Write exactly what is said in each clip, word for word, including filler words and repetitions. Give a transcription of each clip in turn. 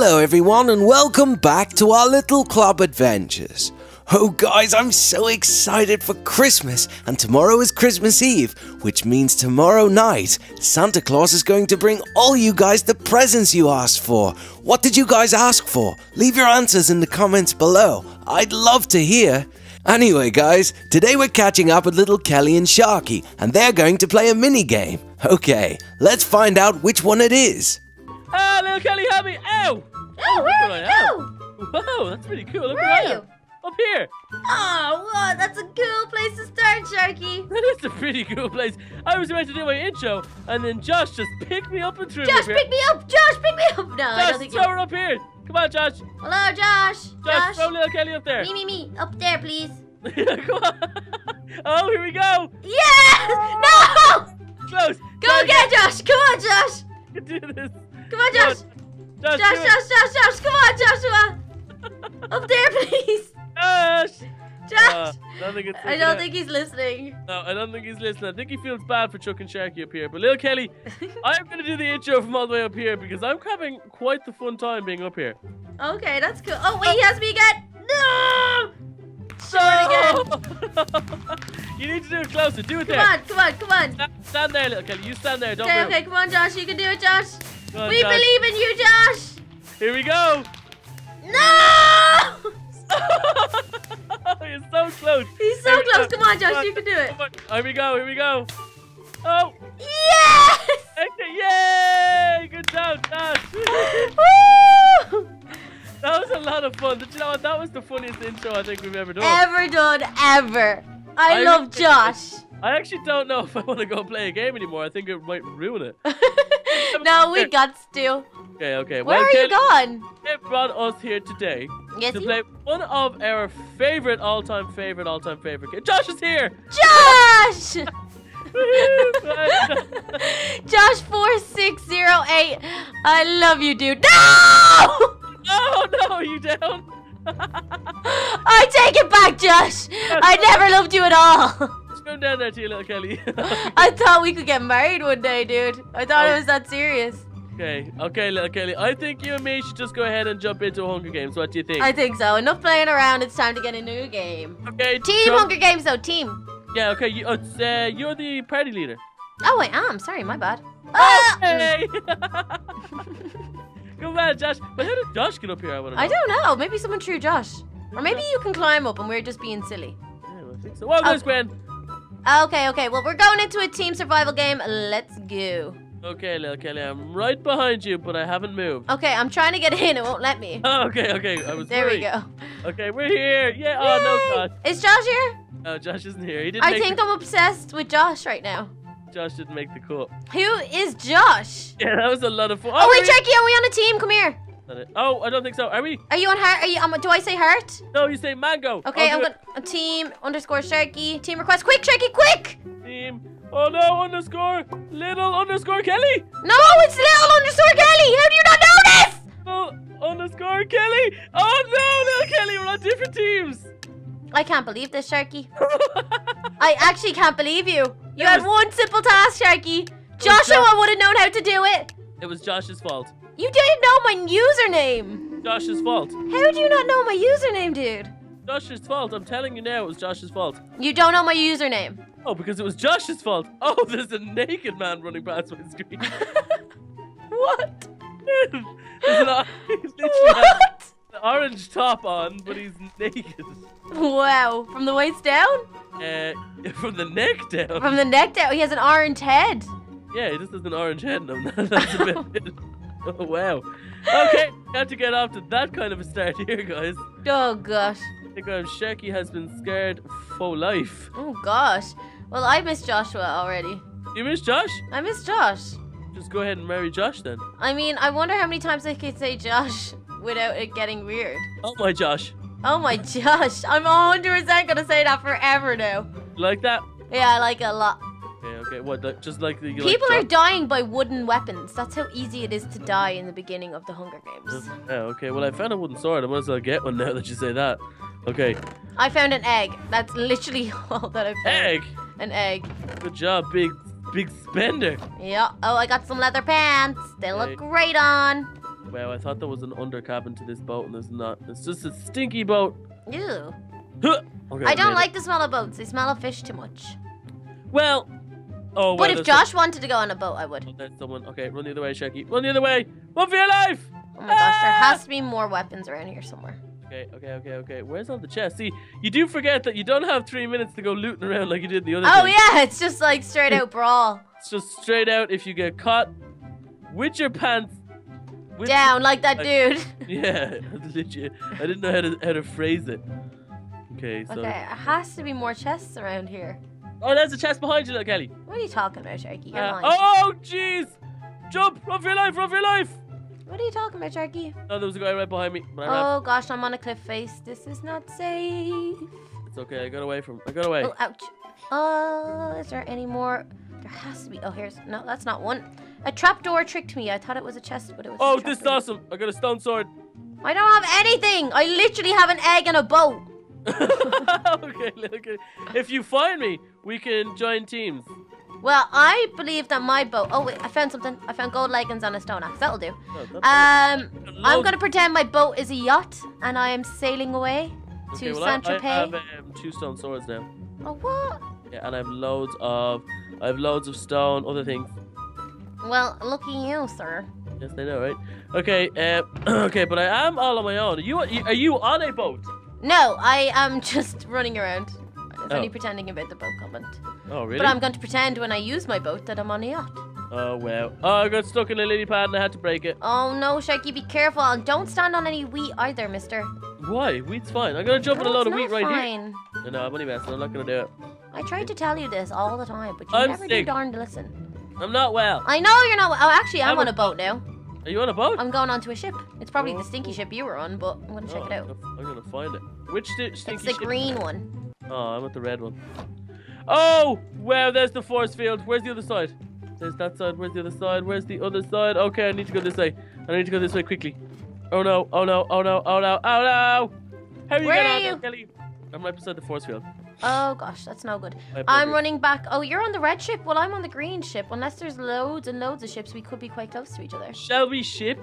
Hello everyone and welcome back to our little club adventures. Oh guys, I'm so excited for Christmas, and tomorrow is Christmas Eve, which means tomorrow night Santa Claus is going to bring all you guys the presents you asked for. What did you guys ask for? Leave your answers in the comments below. I'd love to hear. Anyway guys, today we're catching up with Little Kelly and Sharky, and they're going to play a mini game. Okay, let's find out which one it is. Ah, oh, Little Kelly, help me! Ow! Oh, where are you going? Whoa, that's pretty cool. Look where are you? Up here. Oh, wow, that's a cool place to start, Sharky. That is a pretty cool place. I was about to do my intro, and then Josh just picked me up and threw Josh, me up Josh, pick me up! Josh, pick me up! No, Josh, I don't think throw her up here. Come on, Josh. Hello, Josh. Josh, Josh. Throw Little Kelly up there. Me, me, me. Up there, please. Come on. Oh, here we go. Yes! No! Close. Go Sorry. again, Josh. Come on, Josh. You can do this. Come on, Josh. Josh, Josh, Josh, Josh, Josh, Josh. Come on, Joshua. Up there, please. Josh. Josh. Uh, I don't, think, I don't think he's listening. No, I don't think he's listening. I think he feels bad for Chuck and Sharky up here. But Little Kelly, I'm going to do the intro from all the way up here because I'm having quite the fun time being up here. Okay, that's cool. Oh, wait, he has me again. No! Shoot it again. You need to do it closer. Do it there. Come on, come on, come on. Stand, stand there, Little Kelly. You stand there. Don't okay, move. Okay, come on, Josh. You can do it, Josh. On, we Josh. believe in you, Josh! Here we go! No! He's so close! He's so close! Come on, Josh, Come on. you can do it! Here we go, here we go! Oh! Yes! Yay! Good job, Josh! Woo! That was a lot of fun. Did you know what? That was the funniest intro I think we've ever done. Ever done, ever! I, I love Josh! I actually don't know if I want to go play a game anymore. I think it might ruin it. No, we got to. Okay, okay. Where well, are Kelly, you gone? They brought us here today yes, to play one of our favorite, all-time favorite, all-time favorite games. Josh is here! Josh! Josh four six zero eight. I love you, dude. No! No, no, you don't. I take it back, Josh. I never loved you at all. Come down there to you, Little Kelly. I thought we could get married one day, dude. I thought oh. it was that serious. Okay, okay, Little Kelly. I think you and me should just go ahead and jump into Hunger Games. What do you think? I think so. Enough playing around. It's time to get a new game. Okay. Team jump. Hunger Games, though. Team. Yeah, okay. You, uh, you're the party leader. Oh, I am. Sorry, my bad. Okay. Ah! Come on, Josh. But how did Josh get up here? I want to know. I don't know. Maybe someone threw Josh. Or maybe you can climb up and we're just being silly. Yeah, I think so. Well, there's okay. Gwen. Okay, okay. Well, we're going into a team survival game. Let's go. Okay, Little Kelly, I'm right behind you, but I haven't moved. Okay, I'm trying to get in. It won't let me. Oh, okay, okay. I was there worried. we go. Okay, we're here. Yeah. Yay. Oh, no, Josh. Is Josh here? No, Josh isn't here. He didn't I make think the... I'm obsessed with Josh right now. Josh didn't make the cut. Who is Josh? Yeah, that was a lot of fun. Oh, oh wait, Jackie, are we on a team? Come here. Oh, I don't think so. Are we? Are you on heart? Are you? Um, do I say heart? No, you say mango. Okay, I'm gonna team underscore Sharky. Team request. Quick, Sharky, quick! Team. Oh no, underscore little underscore Kelly. No, it's little underscore Kelly. How do you not know this? Little underscore Kelly. Oh no, Little Kelly, we're on different teams. I can't believe this, Sharky. I actually can't believe you. You yes. had one simple task, Sharky. Joshua Josh. would have known how to do it. It was Josh's fault. You didn't know my username! Josh's fault. How do you not know my username, dude? Josh's fault. I'm telling you now, it was Josh's fault. You don't know my username. Oh, because it was Josh's fault. Oh, there's a naked man running past my screen. What? an, he's what? An orange top on, but he's naked. Wow. From the waist down? Uh, From the neck down. From the neck down. He has an orange head. Yeah, he just has an orange head. No, that's a bit... Oh, wow. Okay, we have to get off to that kind of a start here, guys. Oh, gosh. I think Sharky has been scared for life. Oh, gosh. Well, I miss Joshua already. You miss Josh? I miss Josh. Just go ahead and marry Josh, then. I mean, I wonder how many times I can say Josh without it getting weird. Oh, my Josh. Oh, my Josh. I'm one hundred percent going to say that forever now. Like that? Yeah, I like it a lot. Okay, what, like, just like the, people like, are dying by wooden weapons. That's how easy it is to die in the beginning of the Hunger Games. Oh, okay. Well, I found a wooden sword. I might as well get one now that you say that. Okay. I found an egg. That's literally all that I found. Egg? An egg. Good job, big, big spender. Yeah. Oh, I got some leather pants. They look great on. Wow, I thought there was an undercabin to this boat, and there's not. It's just a stinky boat. Ew. Huh. Okay, I don't like it. the smell of boats. They smell of fish too much. Well. Oh. But well, if Josh some... wanted to go on a boat, I would. Oh, there's someone. Okay, run the other way, Sharky. Run the other way. Run for your life. Oh my ah! gosh, there has to be more weapons around here somewhere. Okay, okay, okay, okay. Where's all the chests? See, you do forget that you don't have three minutes to go looting around like you did the other Oh, thing. yeah. It's just like straight out brawl. It's just straight out. If you get caught with your pants with down, your, like that like, dude. Yeah, legit. I didn't know how to, how to phrase it. Okay, so. Okay, there has to be more chests around here. Oh, there's a chest behind you, Little Kelly. What are you talking about, Sharky? You're uh, lying. Oh, jeez. Jump. Run for your life. Run for your life. What are you talking about, Sharky? Oh, there was a guy right behind me. My oh, lap. gosh, I'm on a cliff face. This is not safe. It's okay. I got away from I got away. Oh, ouch. Uh, is there any more? There has to be. Oh, here's... No, that's not one. A trapdoor tricked me. I thought it was a chest, but it was Oh, this is awesome. I got a stone sword. I don't have anything. I literally have an egg and a boat. Okay, okay. If you find me, we can join teams. Well, I believe that my boat... Oh, wait, I found something. I found gold leggings on a stone axe. That'll do. No, um, I'm going to pretend my boat is a yacht, and I am sailing away okay, to well, Saint-Tropez. I, I have um, two stone swords now. Oh, what? Yeah, and I have loads of... I have loads of stone, other things. Well, lucky you, sir. Yes, I know, right? Okay, uh, okay, but I am all on my own. Are you, are you on a boat? No, I am just running around. It's oh. only pretending about the boat comment. Oh, really? But I'm going to pretend when I use my boat that I'm on a yacht. Oh, wow. Oh, I got stuck in a lily pad and I had to break it. Oh, no, Sharky, be careful. And don't stand on any wheat either, mister. Why? Wheat's fine. I'm going to jump no, in a load of wheat fine. right here. No, no, I'm only messing. I'm not going to do it. I tried to tell you this all the time, but you I'm never sick. do darn to listen. I'm not well. I know you're not well. Oh, actually, I'm, I'm on a boat now. Are you on a boat? I'm going onto a ship. It's probably oh. the stinky ship you were on, but I'm going to check oh, it out. I'm going to find it. Which stinky ship? It's the ship? green one. Oh, I'm at the red one. Oh, wow, there's the force field. Where's the other side? There's that side. Where's the other side? Where's the other side? Okay, I need to go this way. I need to go this way quickly. Oh, no. Oh, no. Oh, no. Oh, no. Oh, no. How are you Where are you? There, Kelly? I'm right beside the force field. Oh, gosh, that's no good. I'm running back. Oh, you're on the red ship? Well, I'm on the green ship. Unless there's loads and loads of ships, we could be quite close to each other. Shall we ship?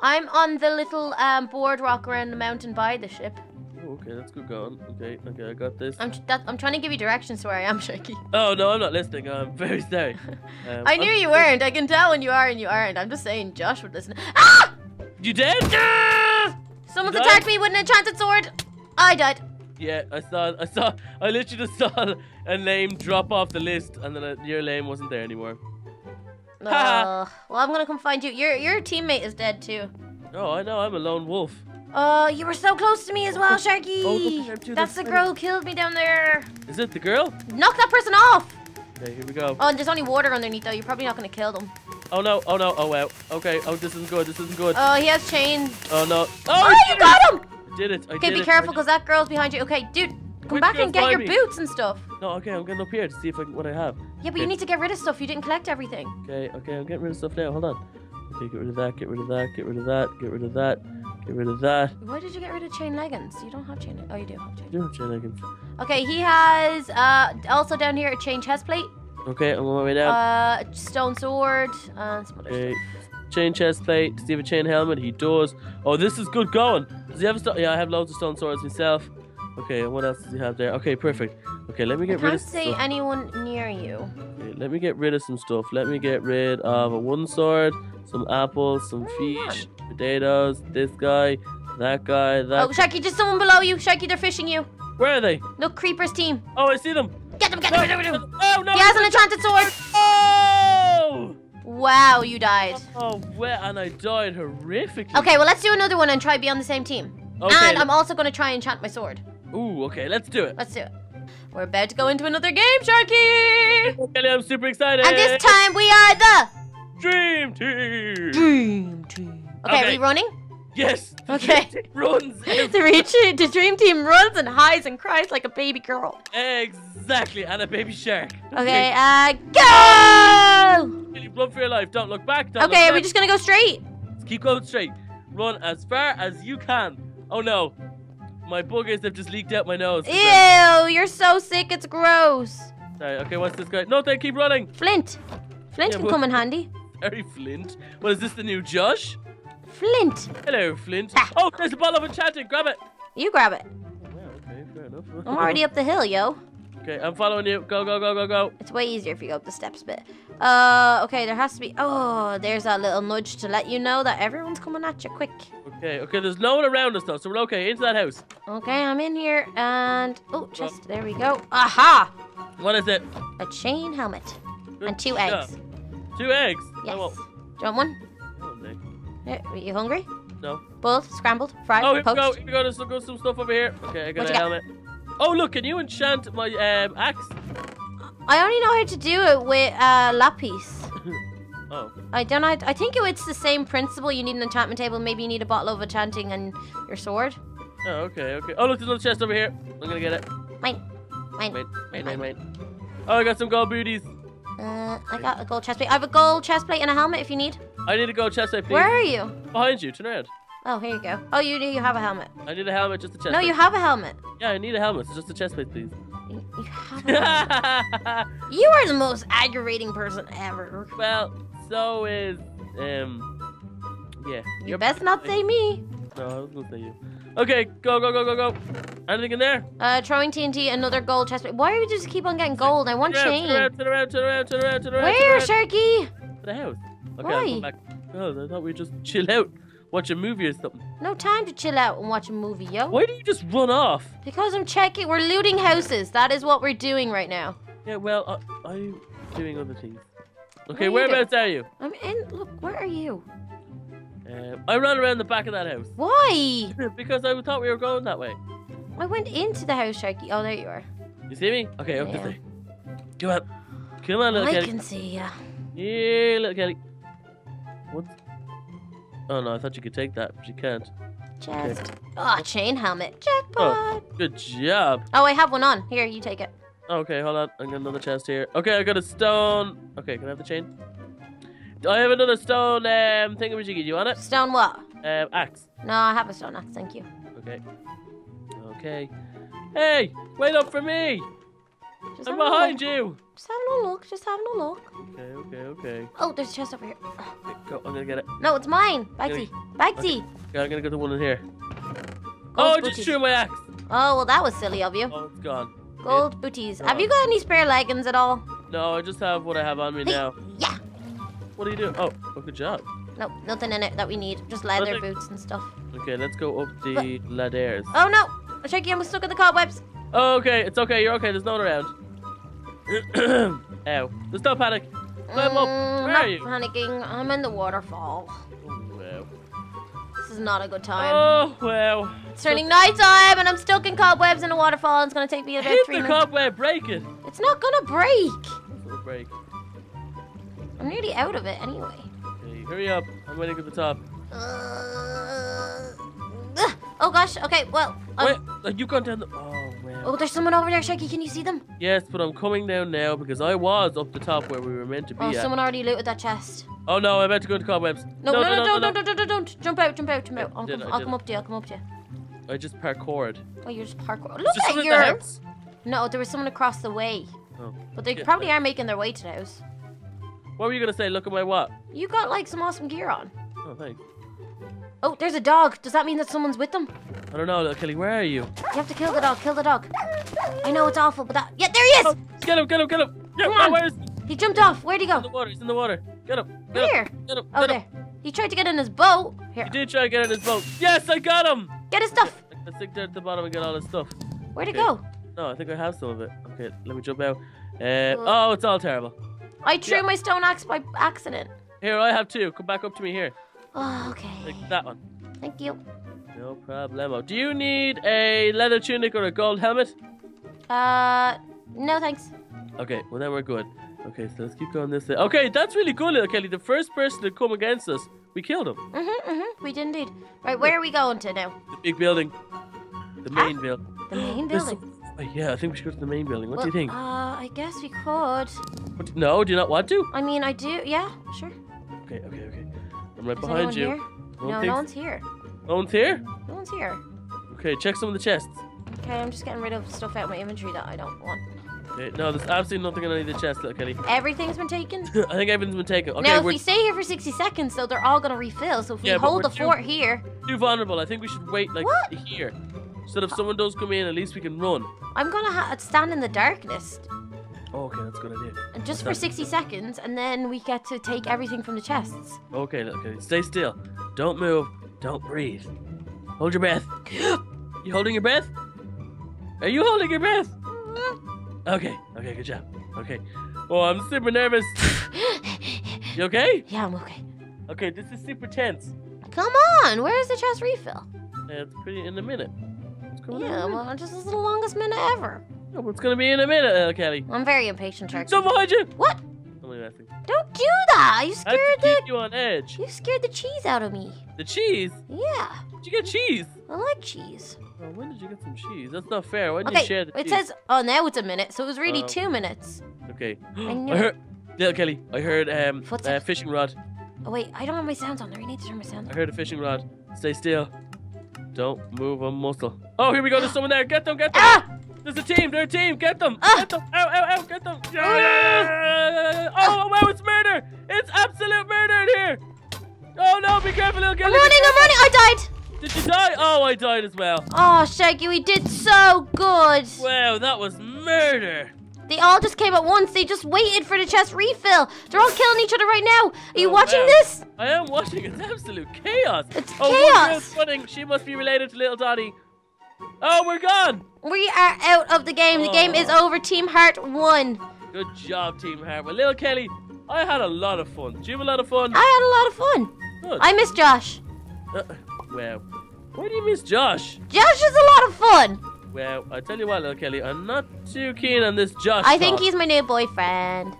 I'm on the little um, boardwalk around the mountain by the ship. Okay, that's good going. Okay, okay, I got this. I'm, that, I'm trying to give you directions to where I am, Sharky. Oh, no, I'm not listening. I'm very sorry. Um, I knew I'm, you weren't. I can tell when you are and you aren't. I'm just saying Josh would listen. Ah! You dead? Ah! Someone's died? attacked me with an enchanted sword. I died. Yeah, I saw, I saw, I literally just saw a name drop off the list and then a, your name wasn't there anymore. Uh, well, I'm going to come find you. Your, your teammate is dead too. Oh, I know. I'm a lone wolf. Oh, uh, you were so close to me as well, Sharky. Oh, the That's the girl who killed me down there. Is it the girl? Knock that person off. Okay, here we go. Oh, and there's only water underneath, though. You're probably not going to kill them. Oh, no. Oh, no. Oh, wow. Okay. Oh, this isn't good. This isn't good. Oh, he has chains. Oh, no. Oh, oh you got him. I did it. I okay, did be it. careful, because that girl's behind you. Okay, dude, come Which back and get your me? boots and stuff. No, okay. I'm getting up here to see if I can, what I have. Yeah, but okay. you need to get rid of stuff. You didn't collect everything. Okay, okay. I'm getting rid of stuff now. Hold on. Okay, get rid of that. Get rid of that. Get rid of that. Get rid of that. Get rid of that. Why did you get rid of chain leggings? You don't have chain leggings. Oh, you do have chain leggings. I do have chain leggings. Okay, he has uh, also down here a chain chest plate. Okay, I'm on my way down. Uh, a stone sword and some other okay. stuff. Chain chest plate. Does he have a chain helmet? He does. Oh, this is good going. Does he have a stone? Yeah, I have loads of stone swords myself. Okay, and what else does he have there? Okay, perfect. Okay, let me get rid of stuff. I can't see anyone near you. Okay, let me get rid of some stuff. Let me get rid of a wooden sword, some apples, some fish. Potatoes, this guy, that guy, that... Oh, Sharky, there's someone below you. Sharky, they're fishing you. Where are they? Look, Creeper's team. Oh, I see them. Get them, get them, no, get them. Get them. Oh, no. He has an enchanted sword. Oh! Wow, you died. Oh, well, and I died horrifically. Okay, well, let's do another one and try to be on the same team. Okay. And I'm also going to try and enchant my sword. Ooh, okay, let's do it. Let's do it. We're about to go into another game, Sharky. Okay, I'm super excited. And this time we are the... Dream Team. Dream Team. Okay, okay, are we running? Yes. Okay. Runs. The, the Dream Team runs and hides and cries like a baby girl. Exactly, and a baby shark. Okay, uh, go! Run for your life. Don't look back. Don't okay, look are back. we just gonna go straight? Let's keep going straight. Run as far as you can. Oh no, my boogers have just leaked out my nose. Ew! Right. You're so sick. It's gross. Sorry. Okay, what's this guy? No, they keep running. Flint. Flint yeah, can come in handy. Sorry, Flint. What is this? The new Josh? Flint. Hello, Flint. Ah. Oh, there's a bottle of enchanted. Grab it. You grab it. Oh, wow, okay, fair enough. I'm already up the hill, yo. Okay, I'm following you. Go, go, go, go, go. It's way easier if you go up the steps a bit. Uh, okay, there has to be... Oh, there's that little nudge to let you know that everyone's coming at you quick. Okay, okay, there's no one around us, though, so we're okay. Into that house. Okay, I'm in here, and... Oh, chest. There we go. Aha! What is it? A chain helmet. Good and two job. eggs. Two eggs? Yes. Oh, well. Do you want one? Oh, Nick. Here, are you hungry? No. Boiled, scrambled, fried, oh, here poached. Oh, here we go. There's some, some stuff over here. Okay, I got what a helmet. Got? Oh, look, can you enchant my um, axe? I only know how to do it with uh, lapis. Oh. I don't know. I think it's the same principle. You need an enchantment table. Maybe you need a bottle of enchanting and your sword. Oh, okay, okay. Oh, look, there's another chest over here. I'm going to get it. Mine. Mine. Mine, mine, mine, mine. Oh, I got some gold booties. Uh, I got a gold chest plate. I have a gold chest plate and a helmet if you need. I need a gold chest plate, please. Where are you? Behind you. Turn around. Oh, here you go. Oh, you do. You have a helmet. I need a helmet, just a chest. No, plate. You have a helmet. Yeah, I need a helmet. So just a chest plate, please. You, you have a helmet. You are the most aggravating person ever. Well, so is um, yeah. You You're best not say me. No, I was gonna say you. Okay, go, go, go, go, go. Anything in there? Uh, throwing T N T, another gold chest plate. Why do we just keep on getting gold? I want chain. Turn around, turn around, turn around, turn around. Where, Sharky? To the house. Okay, Why? I'll come back. Oh, I thought we'd just chill out. Watch a movie or something. No time to chill out and watch a movie, yo. Why do you just run off? Because I'm checking. We're looting houses. That is what we're doing right now. Yeah, well, I, I'm doing other things. Okay, are whereabouts are you? I'm in. Look, where are you? Um, I ran around the back of that house. Why? Because I thought we were going that way. I went into the house, Sharky. Oh, there you are. You see me? Okay, up this way. Come on. Come on, little I Kelly. I can see ya. Yeah, little Kelly. What? Oh no, I thought you could take that, but you can't. Chest. Okay. Oh, chain helmet. Jackpot. Oh, good job. Oh, I have one on. Here, you take it. Okay, hold on. I got another chest here. Okay, I got a stone. Okay, can I have the chain? I have another stone um, thingamajiggy. Do you want it? Stone what? Um, axe. No, I have a stone axe. Thank you. Okay. Okay. Hey, wait up for me. Just I'm behind you. Just having a look. Just having a look. Okay, okay, okay. Oh, there's a chest over here. Okay, go. I'm gonna get it. No, it's mine. Bagsy. Bagsy. Okay. Yeah, I'm gonna get the one in here. Gold oh, booties. I just threw my axe. Oh, well, that was silly of you. Oh, it's gone. Gold it, booties. Gone. Have you got any spare leggings at all? No, I just have what I have on me hey, now. Yeah. What are you doing? Oh, oh, good job. No, nothing in it that we need. Just leather nothing. boots and stuff. Okay, let's go up the what? ladders. Oh, no. Sharky, I'm stuck in the cobwebs. Oh, okay, it's okay, you're okay, there's no one around. Ow. There's no panic. Climb up. Where not are you? panicking. I'm in the waterfall. Oh, wow. This is not a good time. Oh, wow. It's turning so night time, and I'm stuck in cobwebs in a waterfall, and it's going to take me about three minutes. Hit the cobweb, break it. It's not going to break. It's going to break. I'm nearly out of it anyway. Okay, hurry up. I'm waiting at the top. Uh, uh, oh, gosh. Okay, well. Um, Wait, you've gone down the... Oh. Oh, there's someone over there, Sharky. Can you see them? Yes, but I'm coming down now because I was up the top where we were meant to be. Oh, someone already looted that chest. Oh, no, I'm about to go into cobwebs. No, no, no, no, no, no, don't. Jump out, jump out, jump out. I'll come up to you, I'll come up to you. I just parkoured. Oh, you're just parkoured. Look at yours. No, there was someone across the way. Oh. But they probably are making their way to the house. What were you going to say? Look at my what? You got, like, some awesome gear on. Oh, thanks. Oh, there's a dog. Does that mean that someone's with them? I don't know, little Kelly. Where are you? You have to kill the dog. Kill the dog. I know it's awful, but that... Yeah, there he is! Oh, get him, get him, get him! Yeah, Come on. Where is he? He jumped off. Where'd he go? He's in the water. He's in the water. Get him. Get Where? Him. Get him. Get oh, him. there. He tried to get in his boat. Here. He did try to get in his boat. Yes, I got him! Get his stuff. I think they're at the bottom and get all his stuff. Where'd okay. it go? No, I think I have some of it. Okay, let me jump out. Uh, oh, it's all terrible. I threw yeah. my stone axe by accident. Here, I have two. Come back up to me here. Oh, okay. Like that one. Thank you. No problemo. Do you need a leather tunic or a gold helmet? Uh, no thanks. Okay, well then we're good. Okay, so let's keep going this way. Okay, that's really good, little Kelly. The first person to come against us, we killed him. Mm-hmm, mm-hmm. We did indeed. Right, where are we going to now? The big building. The main ah, building. The main building? Oh, yeah, I think we should go to the main building. What well, do you think? Uh, I guess we could. What, no, do you not want to? I mean, I do. Yeah, sure. Okay, okay, okay. I'm right Is behind you. Here? No, no one's here. No one's here? No one's here. Okay, check some of the chests. Okay, I'm just getting rid of stuff out of my inventory that I don't want. Okay, no, there's absolutely nothing in the chest, Little Kelly. Everything's been taken? I think everything's been taken. Okay, now, if we're... we stay here for sixty seconds, though, they're all going to refill. So if we yeah, hold the too, fort here... Too vulnerable. I think we should wait, like, what? here. So that if someone does come in, at least we can run. I'm going to stand in the darkness. Oh, okay, that's a good idea. And just That's for sixty seconds, and then we get to take everything from the chests. Okay, Little Kelly. Stay still. Don't move. Don't breathe. Hold your breath. You holding your breath? Are you holding your breath? Okay, okay, good job. Okay. Oh, I'm super nervous. You okay? Yeah, I'm okay. Okay, this is super tense. Come on, where is the chest refill? Yeah, it's pretty in a minute. It's coming yeah, in a well, minute. This is the longest minute ever. Oh, it's gonna be in a minute, Little Kelly. I'm very impatient, Sharky. So behind you! What? Don't do that! You scared I have to keep the you on edge. You scared the cheese out of me. The cheese? Yeah. Did you get cheese? I like cheese. Oh, when did you get some cheese? That's not fair. Why did okay, you share the it cheese? Says, oh, now it's a minute, so it was really um, two minutes. Okay. I, I heard, Little Kelly, I heard um uh, fishing rod. Oh wait, I don't have my sounds on there. I need to turn my sounds on. I heard a fishing rod. Stay still. Don't move a muscle. Oh, here we go. There's someone there. Get them. Get them. Ah! There's a team. They're a team. Get them. Ah! Get them. Ow, ow, ow. Get them. Yeah! Oh, wow. It's murder. It's absolute murder in here. Oh, no. Be careful, Little Kelly. I'm running. I'm running. I died. Did you die? Oh, I died as well. Oh, Sharky, we did so good. Wow, that was murder. They all just came at once. They just waited for the chest refill. They're all killing each other right now. Are you oh, watching wow. this? I am watching. It's absolute chaos. It's oh, chaos. One girl's running. She must be related to Little Donny. Oh, we're gone. We are out of the game. The oh. game is over. Team Heart won. Good job, Team Heart. Well, Little Kelly, I had a lot of fun. Did you have a lot of fun? I had a lot of fun. Good. I miss Josh. Uh Well, why do you miss Josh? Josh is a lot of fun. Well, I tell you what, Little Kelly, I'm not too keen on this Josh. I think talk. he's my new boyfriend.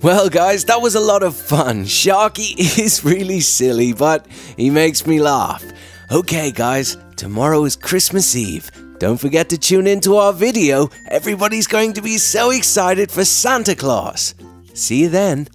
Well, guys, that was a lot of fun. Sharky is really silly, but he makes me laugh. Okay, guys, tomorrow is Christmas Eve. Don't forget to tune into our video. Everybody's going to be so excited for Santa Claus. See you then.